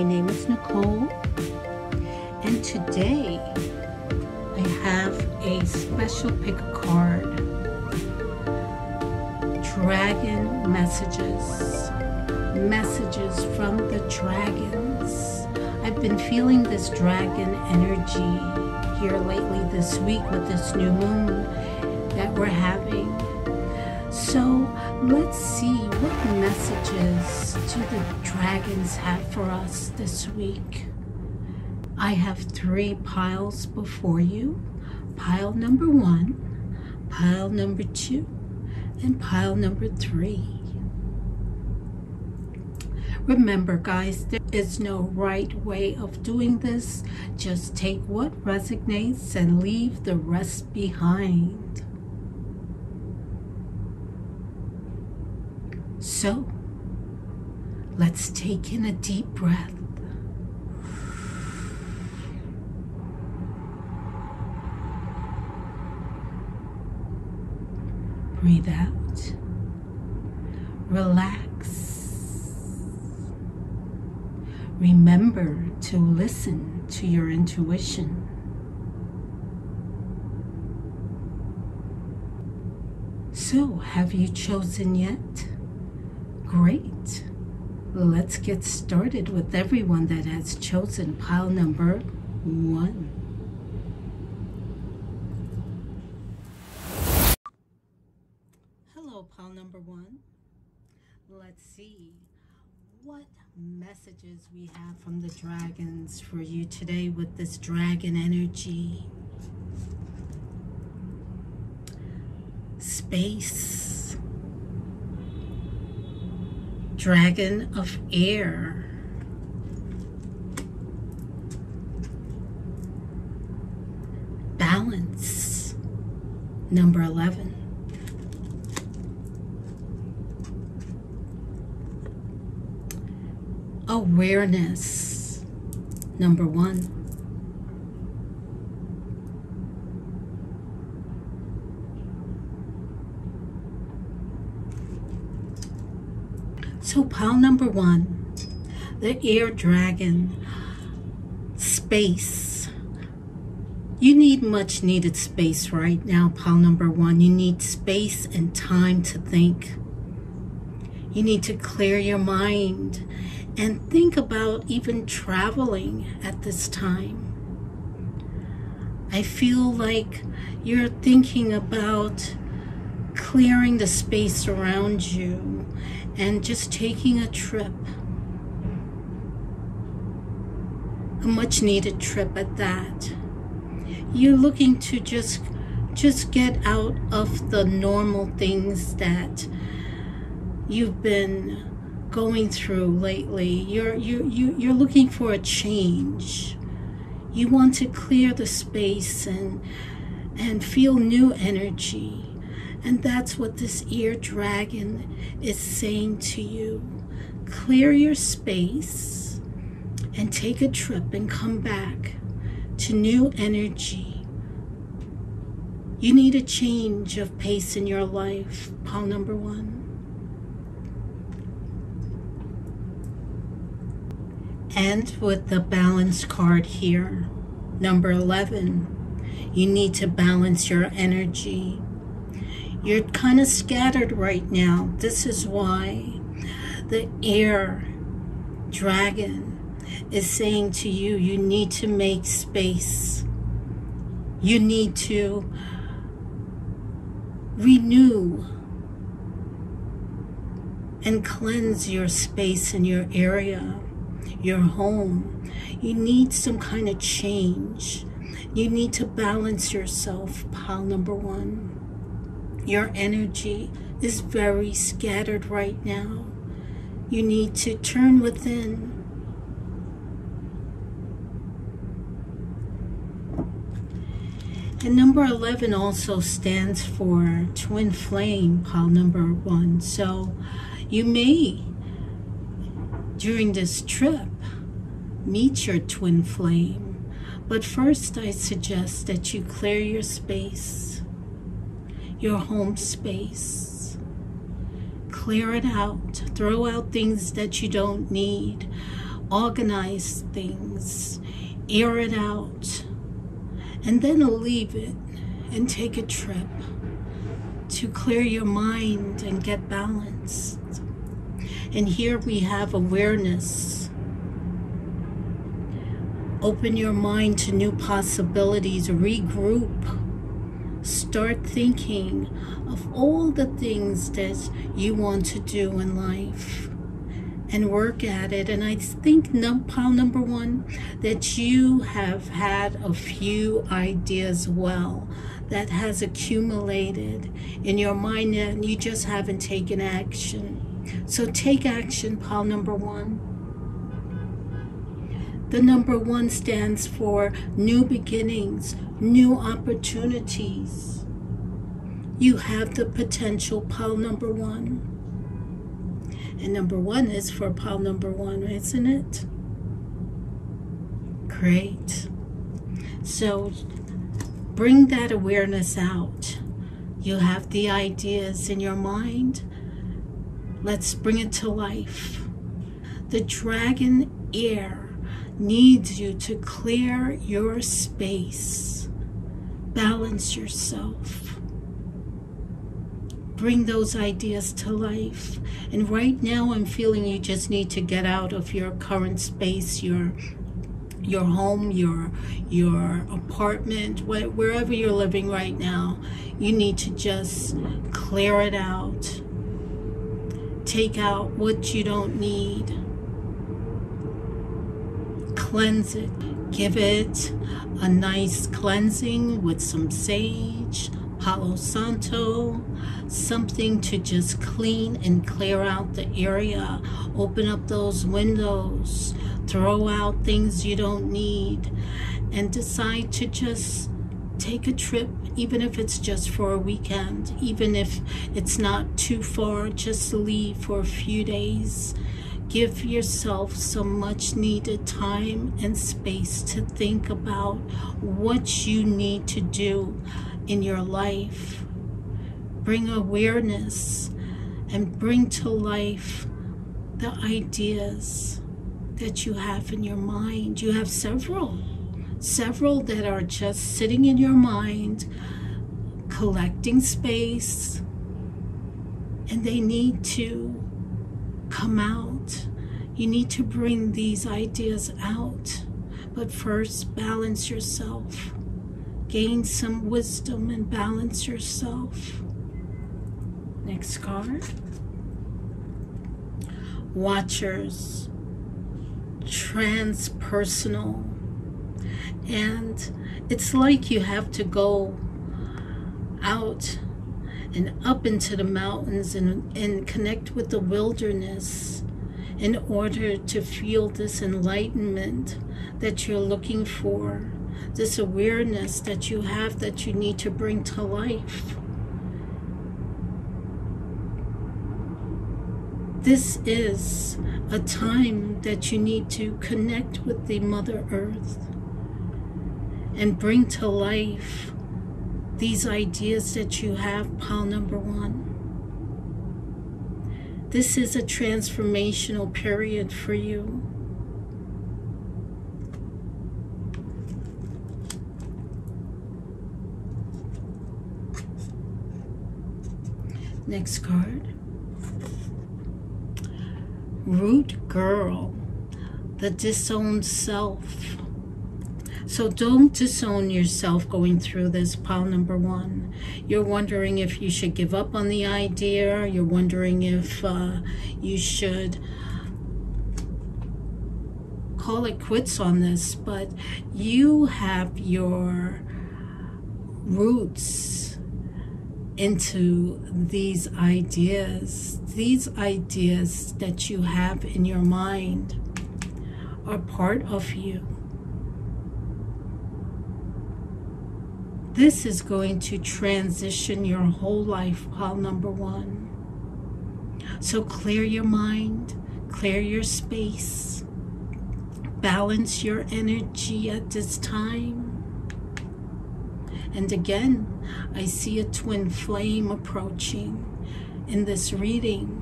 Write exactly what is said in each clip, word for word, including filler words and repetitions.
My name is Nicole, and today I have a special pick a card, Dragon Messages, Messages from the Dragons. I've been feeling this dragon energy here lately this week with this new moon that we're having. So let's see what messages do the dragons have for us this week. I have three piles before you. Pile number one, pile number two, and pile number three. Remember, guys, there is no right way of doing this. Just take what resonates and leave the rest behind. So, let's take in a deep breath. Breathe out. Relax. Remember to listen to your intuition. So, have you chosen yet? Great. Let's get started with everyone that has chosen pile number one. Hello, pile number one. Let's see what messages we have from the dragons for you today with this dragon energy. Space. Dragon of Air, Balance, number eleven, Awareness, number one. So pile number one, the air dragon, space. You need much needed space right now, pile number one. You need space and time to think. You need to clear your mind and think about even traveling at this time. I feel like you're thinking about clearing the space around you and just taking a trip, a much needed trip at that. You're looking to just just get out of the normal things that you've been going through lately. You're you you you're looking for a change. You want to clear the space and and feel new energy. And that's what this ear dragon is saying to you. Clear your space and take a trip and come back to new energy. You need a change of pace in your life, pile number one. And with the balance card here, number eleven, you need to balance your energy. You're kind of scattered right now. This is why the air dragon is saying to you, you need to make space. You need to renew and cleanse your space in your area, your home. You need some kind of change. You need to balance yourself, pile number one. Your energy is very scattered right now. You need to turn within. And number eleven also stands for twin flame, pile number one. So you may, during this trip, meet your twin flame. But first, I suggest that you clear your space. Your home space. Clear it out. Throw out things that you don't need. organize things, air it out, and then leave it and take a trip to clear your mind and get balanced. And here we have awareness. Open your mind to new possibilities, regroup, start thinking of all the things that you want to do in life and work at it. And I think num pile number one, that you have had a few ideas well that has accumulated in your mind and you just haven't taken action. So take action, pile number one. The number one stands for new beginnings, new opportunities. You have the potential, pile number one. And number one is for pile number one, isn't it? Great. So bring that awareness out. You have the ideas in your mind. Let's bring it to life. The dragon air needs you to clear your space. Balance yourself. Bring those ideas to life. And right now I'm feeling you just need to get out of your current space, your your home, your your apartment, wh wherever you're living right now. You need to just clear it out. Take out what you don't need. Cleanse it. Give it a nice cleansing with some sage, Palo Santo, something to just clean and clear out the area. Open up those windows, throw out things you don't need, and decide to just take a trip, even if it's just for a weekend, even if it's not too far, just leave for a few days. Give yourself some much needed time and space to think about what you need to do in your life. Bring awareness and bring to life the ideas that you have in your mind. You have several, several that are just sitting in your mind, collecting space, and they need to come out. You need to bring these ideas out, but first balance yourself. Gain some wisdom and balance yourself. Next card. Watchers. Transpersonal. And it's like you have to go out and up into the mountains and, and connect with the wilderness in order to feel this enlightenment that you're looking for. This awareness that you have that you need to bring to life. This is a time that you need to connect with the Mother Earth and bring to life these ideas that you have, pile number one. This is a transformational period for you. Next card. Root girl, the disowned self. So don't disown yourself going through this, pile number one. You're wondering if you should give up on the idea. You're wondering if uh, you should call it quits on this, but you have your roots into these ideas. These ideas that you have in your mind are part of you. This is going to transition your whole life, pile number one. So clear your mind, clear your space, balance your energy at this time. And again, I see a twin flame approaching in this reading.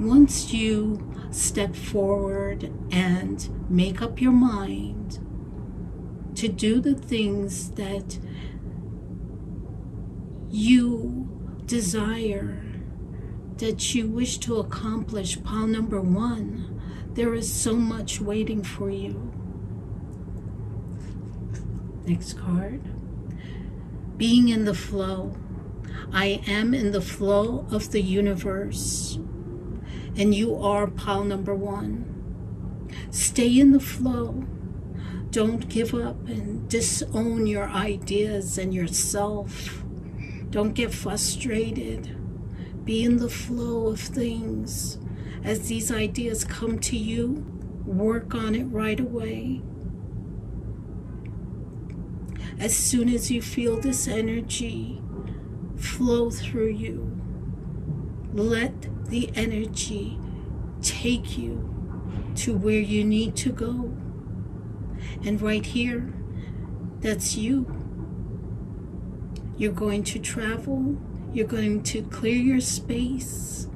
once you step forward and make up your mind to do the things that you desire, that you wish to accomplish, pile number one, there is so much waiting for you. Next card. Being in the flow. I am in the flow of the universe. And you are pile number one. Stay in the flow. Don't give up and disown your ideas and yourself. Don't get frustrated. Be in the flow of things. As these ideas come to you, work on it right away. As soon as you feel this energy flow through you, let the energy take you to where you need to go. And right here, that's you. You're going to travel. You're going to clear your space.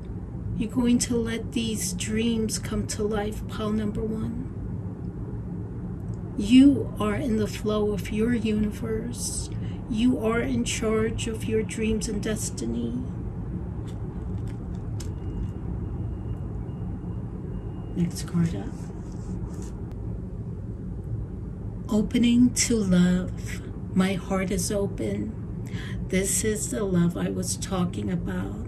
You're going to let these dreams come to life, pile number one. You are in the flow of your universe. You are in charge of your dreams and destiny. Next card up. Opening to love. My heart is open. This is the love I was talking about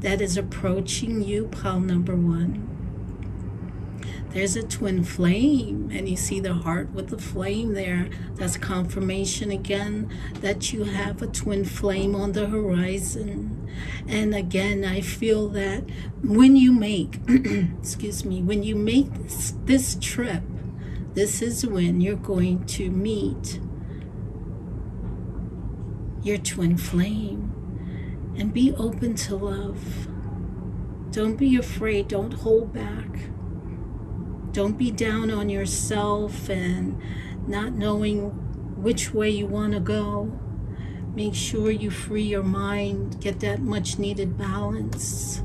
that is approaching you, pile number one. There's a twin flame, and you see the heart with the flame there. That's confirmation again that you have a twin flame on the horizon. And again, I feel that when you make, excuse me, when you make this, this trip, this is when you're going to meet your twin flame, and be open to love. Don't be afraid. Don't hold back. Don't be down on yourself and not knowing which way you want to go. Make sure you free your mind, get that much needed balance.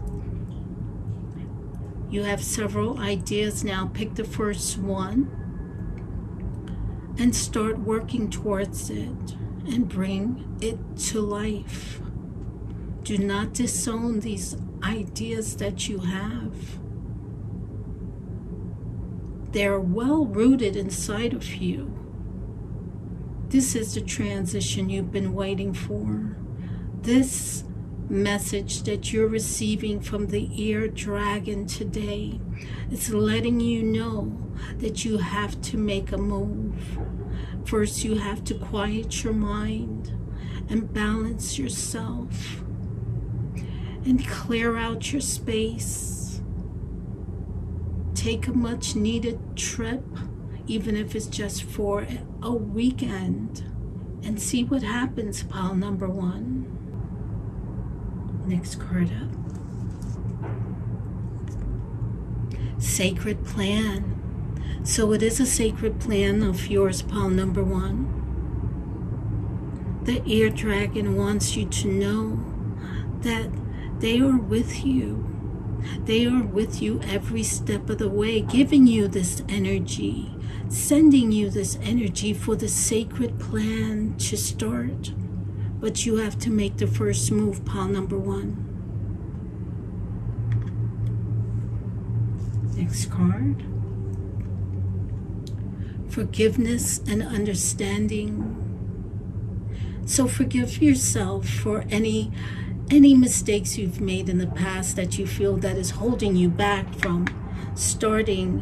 You have several ideas now. Pick the first one and start working towards it and bring it to life. Do not disown these ideas that you have. They're well rooted inside of you. This is the transition you've been waiting for. This message that you're receiving from the ear dragon today is letting you know that you have to make a move. First, you have to quiet your mind and balance yourself and clear out your space. Take a much needed trip, even if it's just for a weekend, and see what happens, pile number one. Next card up. Sacred plan. So it is a sacred plan of yours, pile number one. The ear dragon wants you to know that they are with you. They are with you every step of the way, giving you this energy, sending you this energy for the sacred plan to start. But you have to make the first move, pile number one. Next card. Forgiveness and understanding. So forgive yourself for any any mistakes you've made in the past that you feel that is holding you back from starting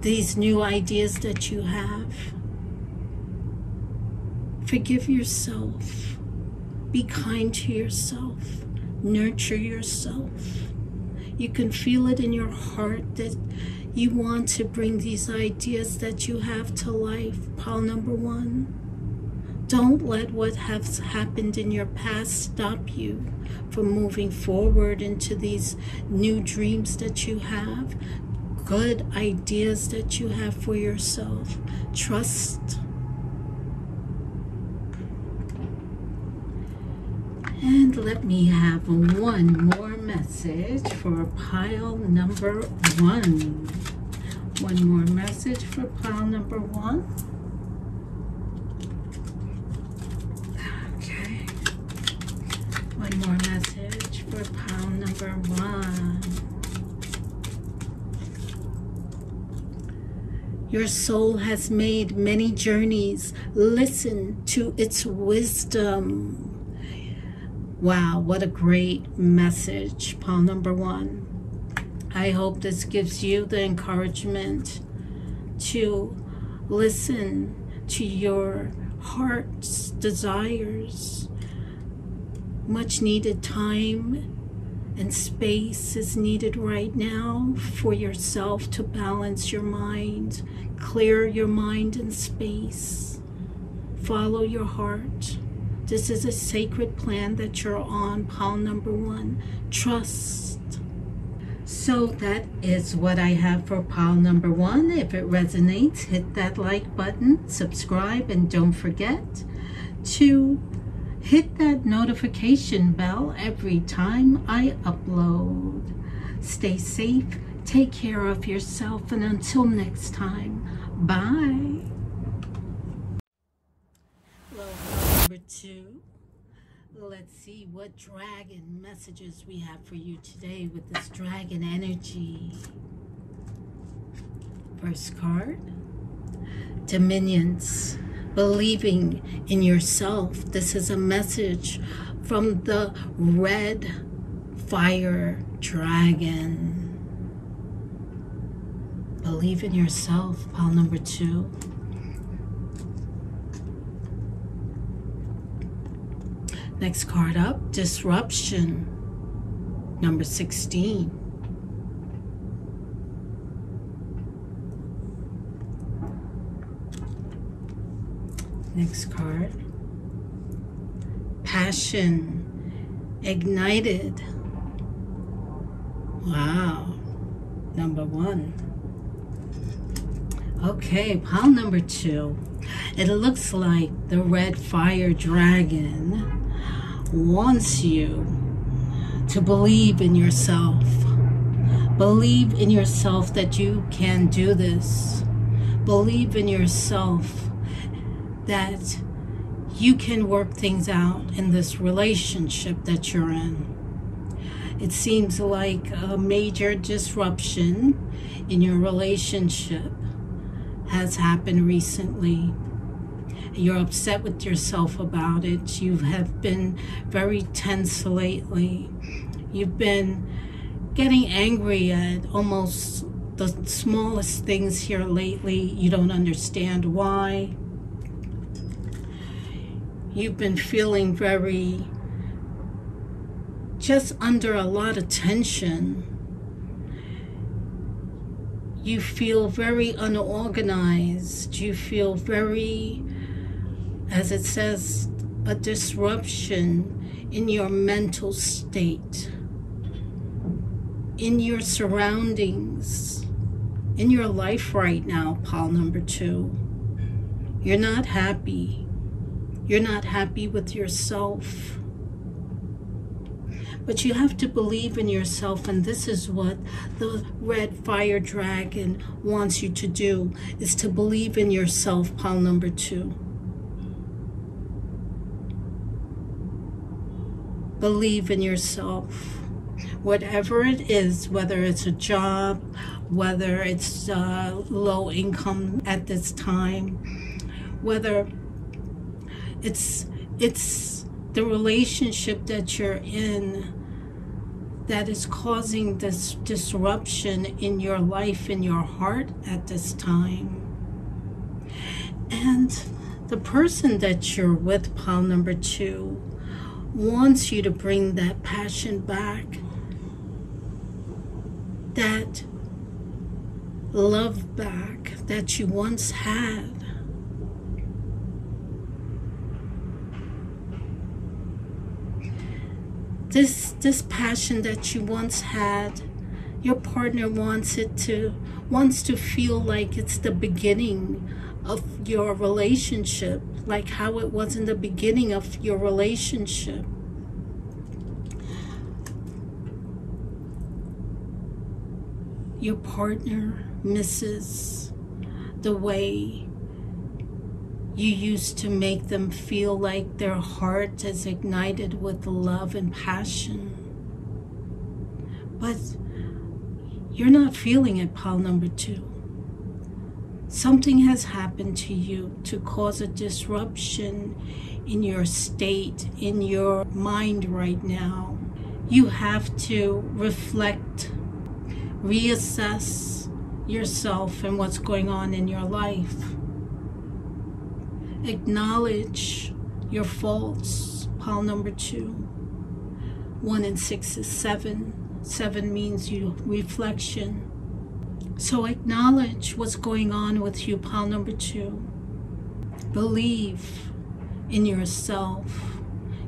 these new ideas that you have. Forgive yourself. Be kind to yourself. Nurture yourself. You can feel it in your heart that you want to bring these ideas that you have to life, pile number one. Don't let what has happened in your past stop you from moving forward into these new dreams that you have, good ideas that you have for yourself. Trust. And let me have one more message for pile number one. One more message for pile number one. Okay. One more message for pile number one. Your soul has made many journeys. Listen to its wisdom. Wow, what a great message, pile number one. I hope this gives you the encouragement to listen to your heart's desires. Much needed time and space is needed right now for yourself to balance your mind, clear your mind and space, follow your heart. This is a sacred plan that you're on, pile number one. Trust. So that is what I have for pile number one. If it resonates, hit that like button, subscribe, and don't forget to hit that notification bell every time I upload. Stay safe, take care of yourself, and until next time, bye. Two. Let's see what dragon messages we have for you today with this dragon energy. First card, Dominions, believing in yourself. This is a message from the red fire dragon. Believe in yourself, pile number two. Next card up, Disruption, number sixteen. Next card, Passion, Ignited. Wow, number one. Okay, pile number two. It looks like the red fire dragon wants you to believe in yourself. Believe in yourself that you can do this. Believe in yourself that you can work things out in this relationship that you're in. It seems like a major disruption in your relationship has happened recently. You're upset with yourself about it. You have been very tense lately. You've been getting angry at almost the smallest things here lately. You don't understand why. You've been feeling very, just under a lot of tension. You feel very unorganized. You feel very, as it says, a disruption in your mental state, in your surroundings, in your life right now, pile number two. You're not happy. You're not happy with yourself. But you have to believe in yourself, and this is what the red fire dragon wants you to do, is to believe in yourself, pile number two. Believe in yourself. Whatever it is, whether it's a job, whether it's uh, low income at this time, whether it's, it's the relationship that you're in that is causing this disruption in your life, in your heart at this time. And the person that you're with, pile number two, wants you to bring that passion back, that love back that you once had. This, this passion that you once had, your partner wants it to, wants to feel like it's the beginning of your relationship, like how it was in the beginning of your relationship. your partner misses the way you used to make them feel like their heart is ignited with love and passion. But you're not feeling it, pile number two. Something has happened to you to cause a disruption in your state, in your mind right now. You have to reflect, reassess yourself and what's going on in your life. Acknowledge your faults, pile number two. One and six is seven. Seven means you reflection. So acknowledge what's going on with you, pile number two. Believe in yourself.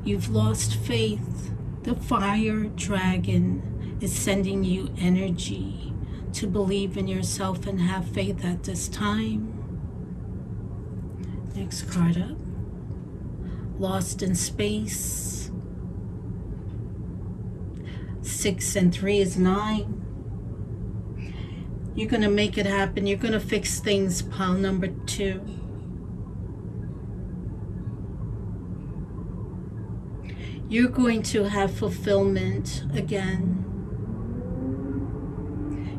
You've lost faith. The fire dragon is sending you energy to believe in yourself and have faith at this time. Next card up. Lost in space. Six and three is nine. You're going to make it happen. You're going to fix things, pile number two. You're going to have fulfillment again.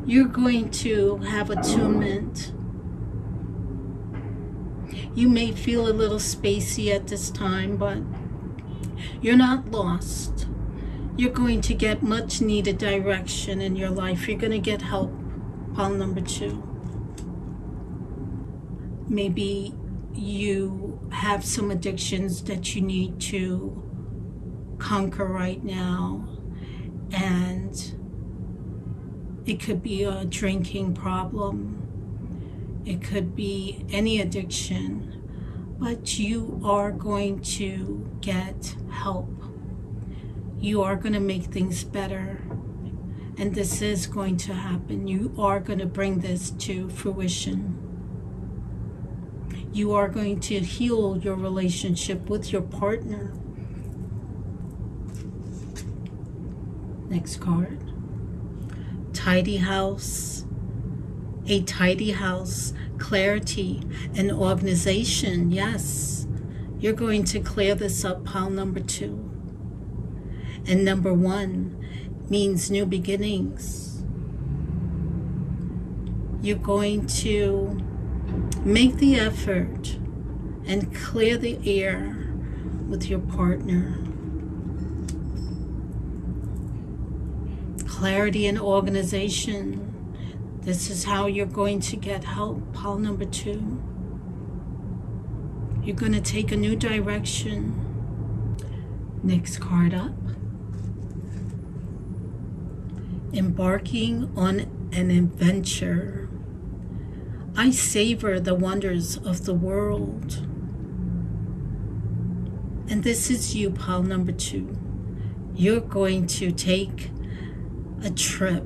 You're going to have attunement. You may feel a little spacey at this time, but you're not lost. You're going to get much needed direction in your life. You're going to get help. Pile number two. Maybe you have some addictions that you need to conquer right now, and it could be a drinking problem. It could be any addiction, but you are going to get help. You are going to make things better. And this is going to happen. You are going to bring this to fruition. You are going to heal your relationship with your partner. Next card. Tidy house. A tidy house, clarity, and organization. Yes, you're going to clear this up, pile number two. And number one means new beginnings. You're going to make the effort and clear the air with your partner. Clarity and organization. This is how you're going to get help, pile number two. You're going to take a new direction. Next card up. Embarking on an adventure. I savor the wonders of the world. And this is you, pile number two. You're going to take a trip,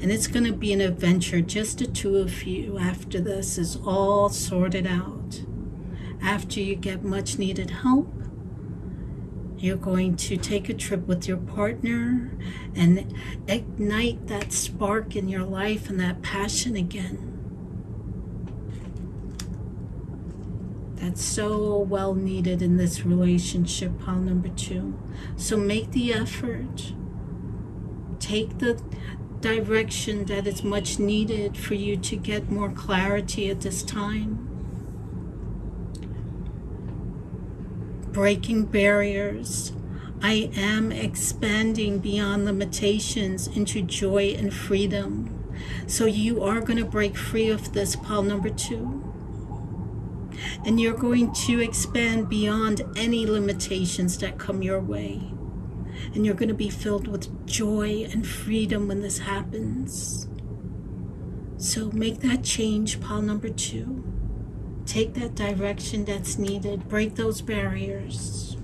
and it's going to be an adventure, just the two of you, after this is all sorted out. After you get much needed help, you're going to take a trip with your partner and ignite that spark in your life and that passion again. That's so well needed in this relationship, pile number two. So make the effort. Take the direction that is much needed for you to get more clarity at this time. Breaking barriers. I am expanding beyond limitations into joy and freedom. So you are going to break free of this, pile number two. And you're going to expand beyond any limitations that come your way. And you're going to be filled with joy and freedom when this happens. So make that change, pile number two. Take that direction that's needed. Break those barriers.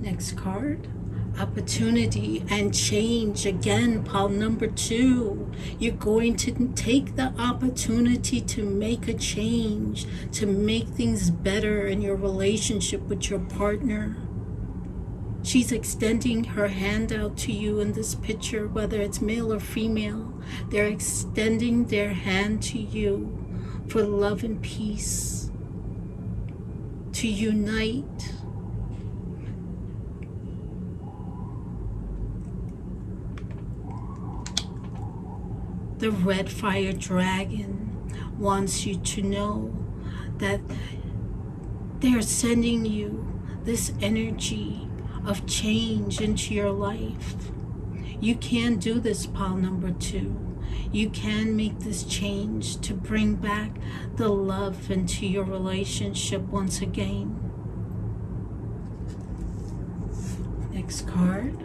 Next card. Opportunity and change. Again, pile number two. You're going to take the opportunity to make a change, to make things better in your relationship with your partner. She's extending her hand out to you in this picture, whether it's male or female. They're extending their hand to you for love and peace, to unite. The red fire dragon wants you to know that they're sending you this energy of change into your life. You can do this, pile number two. You can make this change to bring back the love into your relationship once again. Next card.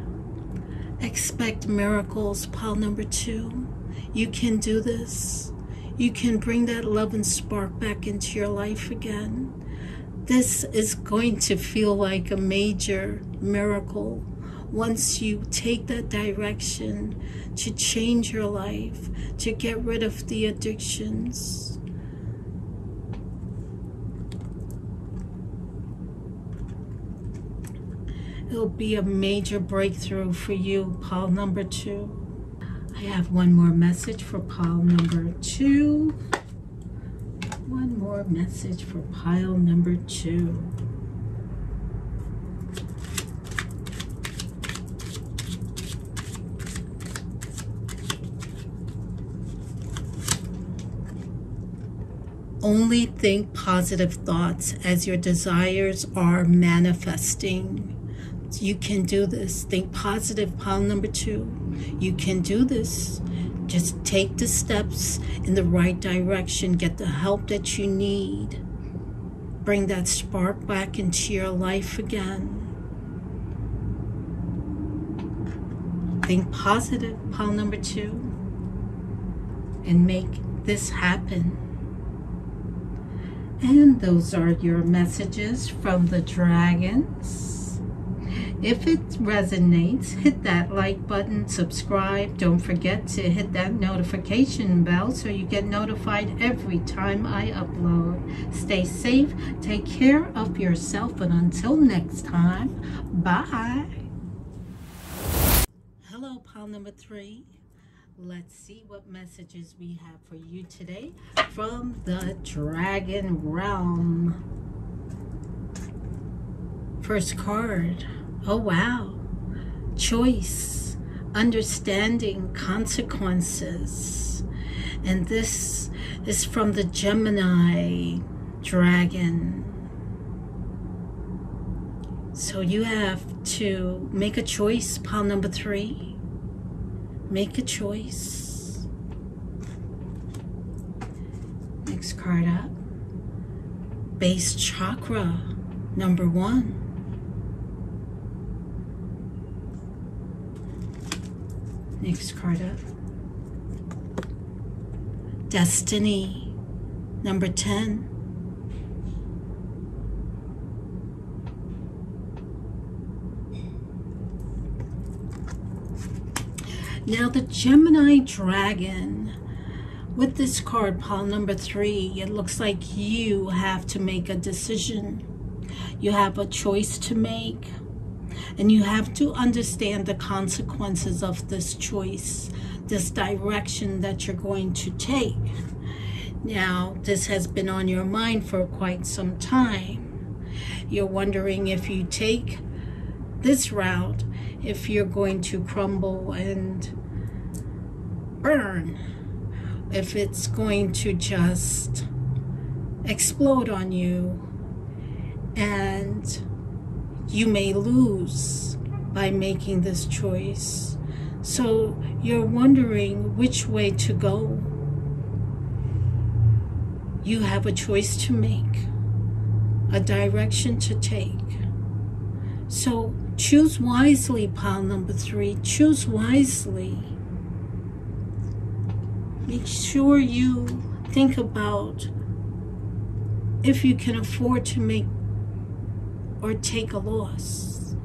Expect miracles, pile number two. You can do this. You can bring that love and spark back into your life again. This is going to feel like a major miracle once you take that direction to change your life, to get rid of the addictions. It'll be a major breakthrough for you, pile number two. I have one more message for pile number two. One more message for pile number two. Only think positive thoughts as your desires are manifesting. You can do this. Think positive, pile number two. You can do this. Just take the steps in the right direction. Get the help that you need. Bring that spark back into your life again. Think positive, pile number two, and make this happen. And those are your messages from the dragons. If it resonates, hit that like button, subscribe. Don't forget to hit that notification bell so you get notified every time I upload. Stay safe, take care of yourself, and until next time, bye. Hello, pile number three. Let's see what messages we have for you today from the Dragon Realm. First card. Oh, wow. Choice, understanding, consequences. And this is from the Gemini dragon. So you have to make a choice, pile number three. Make a choice. Next card up. Base chakra, number one. Next card up. Destiny, number ten. Now the Gemini Dragon, with this card, pile number three, it looks like you have to make a decision. You have a choice to make. And you have to understand the consequences of this choice, this direction that you're going to take. Now, this has been on your mind for quite some time. You're wondering if you take this route, if you're going to crumble and burn, if it's going to just explode on you, and you may lose by making this choice. So you're wondering which way to go. You have a choice to make, a direction to take. So choose wisely, pile number three. Choose wisely. Make sure you think about if you can afford to make or take a loss.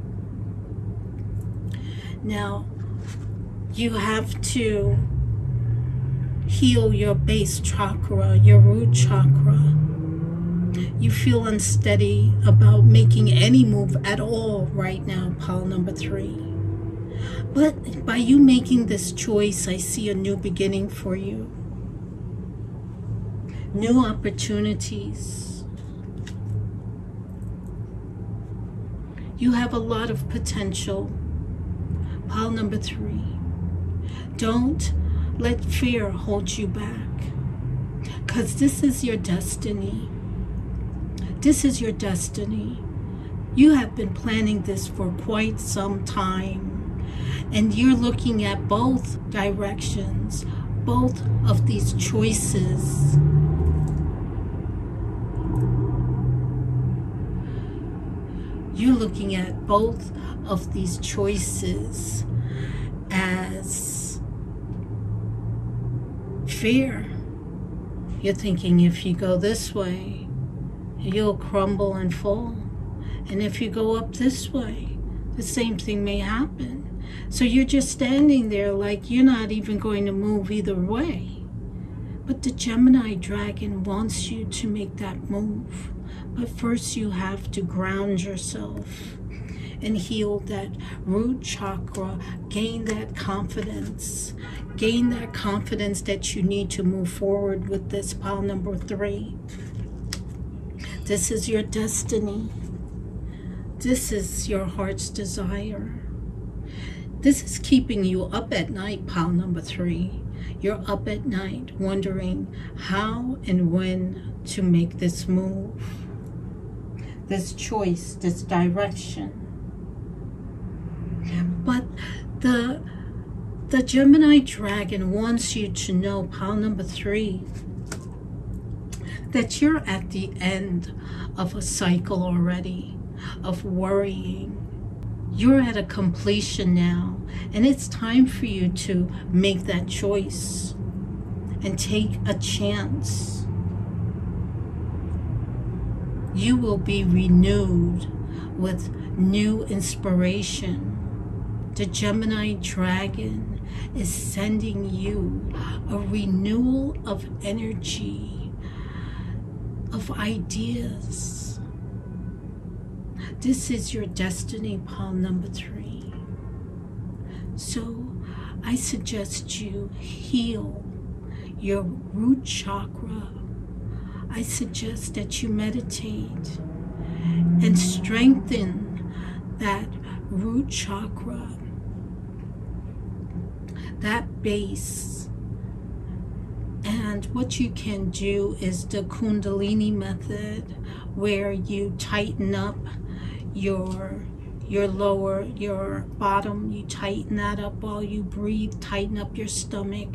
Now, you have to heal your base chakra, your root chakra. You feel unsteady about making any move at all right now, pile number three. But by you making this choice, I see a new beginning for you. New opportunities. You have a lot of potential. Pile number three. Don't let fear hold you back, because this is your destiny. This is your destiny. You have been planning this for quite some time, and you're looking at both directions, both of these choices. You're looking at both of these choices as fear. You're thinking, if you go this way, you'll crumble and fall. And if you go up this way, the same thing may happen. So you're just standing there like you're not even going to move either way. But the Gemini dragon wants you to make that move. But first you have to ground yourself and heal that root chakra, gain that confidence, gain that confidence that you need to move forward with this, pile number three. This is your destiny. This is your heart's desire. This is keeping you up at night, pile number three. You're up at night wondering how and when to make this move, this choice, this direction. But the, the Gemini dragon wants you to know, pile number three, that you're at the end of a cycle already of worrying. You're at a completion now, and it's time for you to make that choice and take a chance. You will be renewed with new inspiration. The Gemini dragon is sending you a renewal of energy, of ideas. This is your destiny, pile number three. So I suggest you heal your root chakra. I suggest that you meditate and strengthen that root chakra, that base. And what you can do is the Kundalini method, where you tighten up your your lower, your bottom. You tighten that up while you breathe. Tighten up your stomach,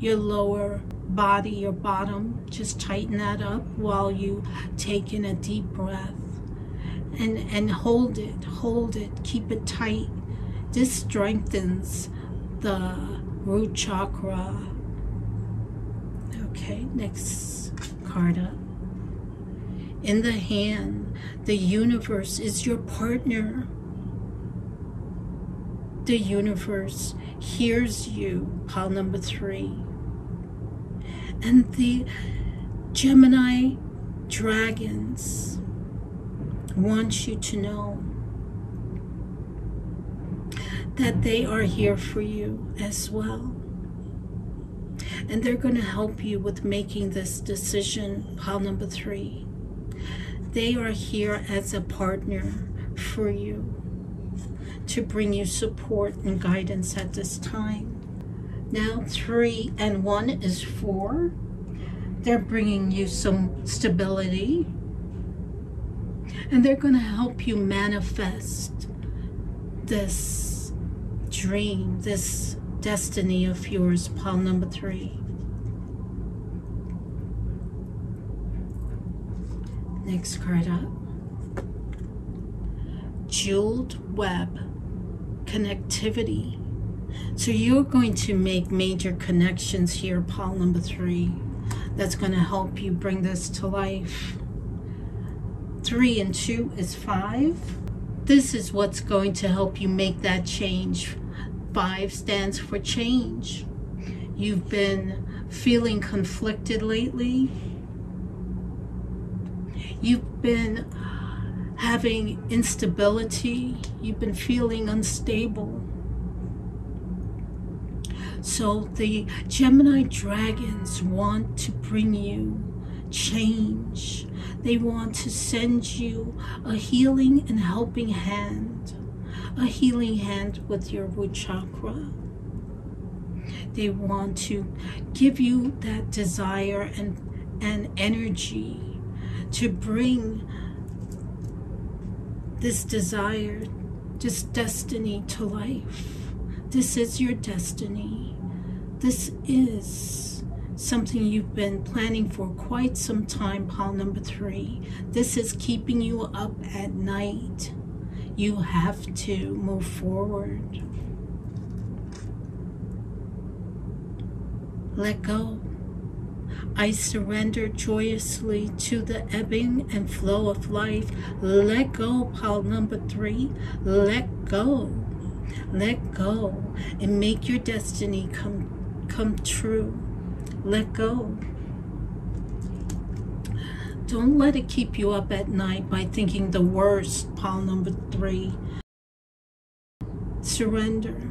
your lower body, your bottom. Just tighten that up while you take in a deep breath, and and hold it, hold it, keep it tight. This strengthens the root chakra. Okay, next card up. In the hand, the universe is your partner. The universe hears you, pile number three. And the Gemini dragons want you to know that they are here for you as well. And they're going to help you with making this decision, pile number three. They are here as a partner for you to bring you support and guidance at this time. Now, three and one is four. They're bringing you some stability, and they're going to help you manifest this dream, this destiny of yours, pile number three. Next card up. Jeweled web, connectivity. So you're going to make major connections here, pile number three. That's going to help you bring this to life. Three and two is five. This is what's going to help you make that change. Five stands for change. You've been feeling conflicted lately. You've been having instability. You've been feeling unstable. So the Gemini dragons want to bring you change. They want to send you a healing and helping hand, a healing hand with your root chakra. They want to give you that desire and, and energy to bring this desire, this destiny to life. This is your destiny. This is something you've been planning for quite some time, pile number three. This is keeping you up at night. You have to move forward. Let go. I surrender joyously to the ebbing and flow of life. Let go, pile number three. Let go. Let go and make your destiny come, come true. Let go. Don't let it keep you up at night by thinking the worst, pile number three. Surrender.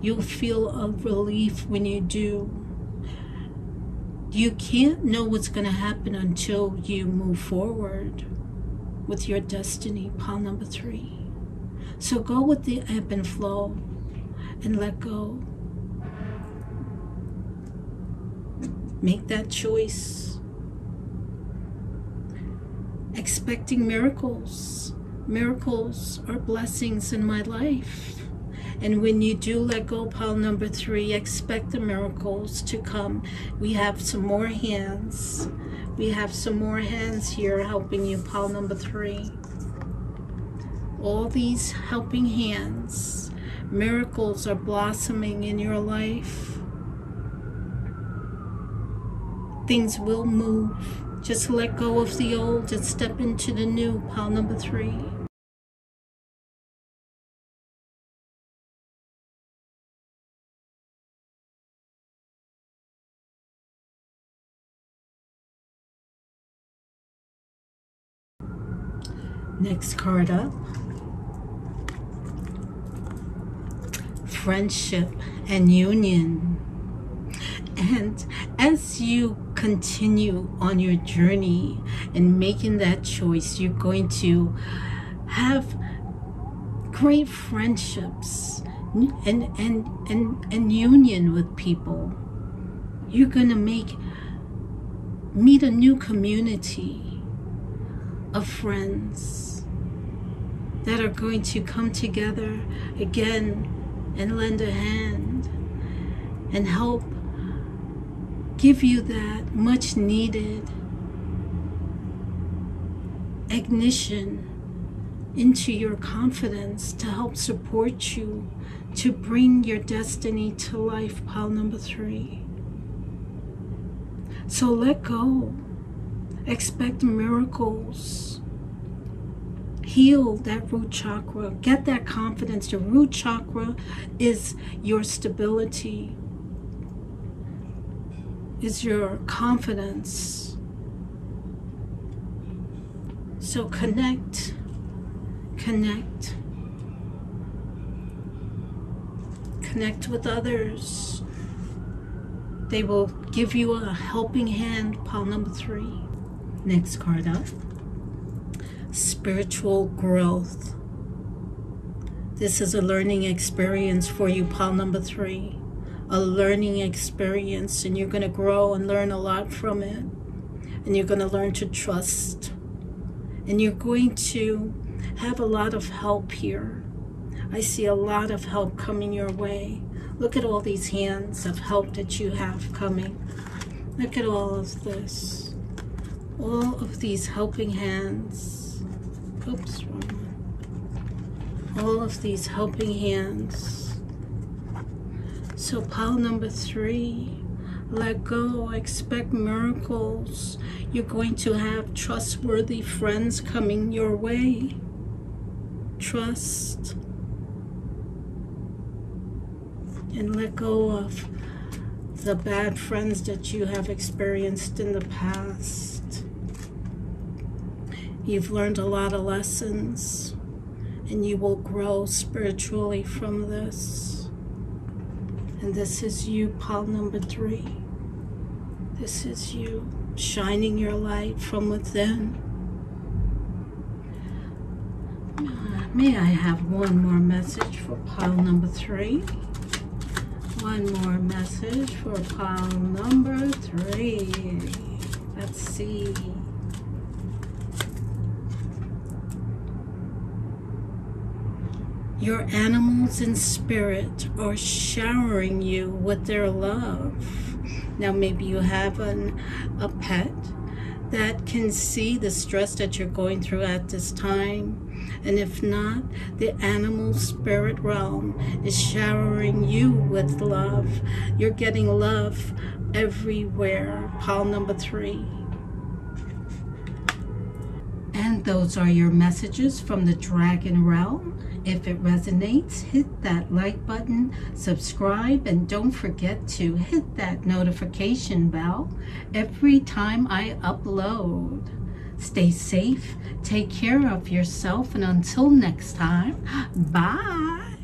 You'll feel a relief when you do. You can't know what's going to happen until you move forward with your destiny, pile number three. So go with the ebb and flow and let go. Make that choice. Expecting miracles. Miracles are blessings in my life. And when you do let go, pile number three, expect the miracles to come. We have some more hands. We have some more hands here helping you, pile number three. All these helping hands, miracles are blossoming in your life. Things will move. Just let go of the old and step into the new, pile number three. Next card up, friendship and union. And as you continue on your journey and making that choice, you're going to have great friendships and, and, and, and union with people. You're going to make, meet a new community of friends that are going to come together again and lend a hand and help give you that much needed ignition into your confidence to help support you to bring your destiny to life, pile number three. So let go. Expect miracles. Heal that root chakra. Get that confidence. Your root chakra is your stability, is your confidence. So connect, connect, connect with others. They will give you a helping hand, pile number three. Next card up, spiritual growth. This is a learning experience for you, pile number three. A learning experience, and you're going to grow and learn a lot from it. And you're going to learn to trust. And you're going to have a lot of help here. I see a lot of help coming your way. Look at all these hands of help that you have coming. Look at all of this. All of these helping hands, oops, wrong one. All of these helping hands. So pile number three, let go, expect miracles. You're going to have trustworthy friends coming your way. Trust and let go of the bad friends that you have experienced in the past. You've learned a lot of lessons, and you will grow spiritually from this. And this is you, pile number three. This is you shining your light from within. May I have one more message for pile number three? One more message for pile number three. Let's see. Your animals in spirit are showering you with their love. Now maybe you have an, a pet that can see the stress that you're going through at this time. And if not, the animal spirit realm is showering you with love. You're getting love everywhere, pile number three. And those are your messages from the Dragon Realm. If it resonates, hit that like button, subscribe, and don't forget to hit that notification bell every time I upload. Stay safe, take care of yourself, and until next time, bye!